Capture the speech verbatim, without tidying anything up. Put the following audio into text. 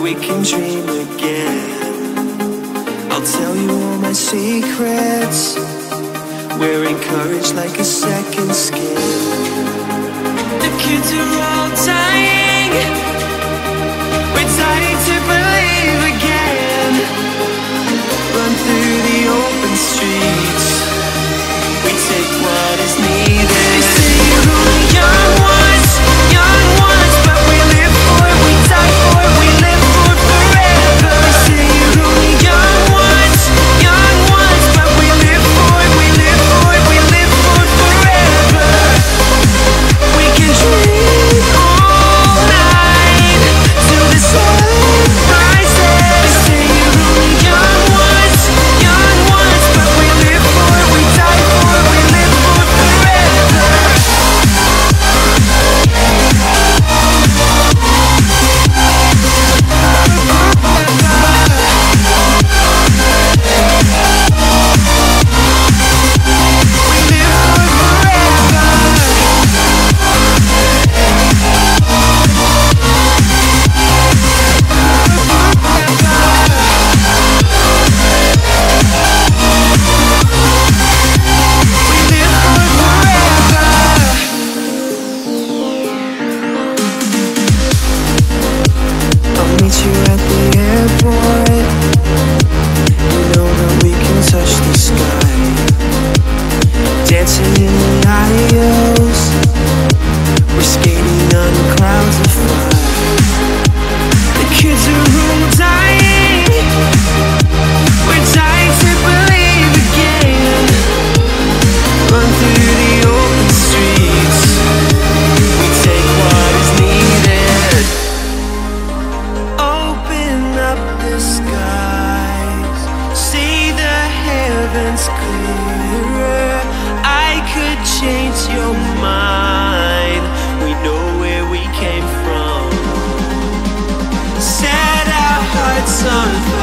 where we can dream again. I'll tell you all my secrets. We're encouraged like a second skin. The kids are all dying. We're dying to believe again. Run through the open streets. We take what is needed. They say we're only young ones, young ones, but we live for, we die for, we live for forever. They say we're only young ones, young ones, but we live for, we live for, we live for forever. We can dream all night till the sun rises. They say we're only young ones, young ones, but we live for, we die for, we live for forever. Sun.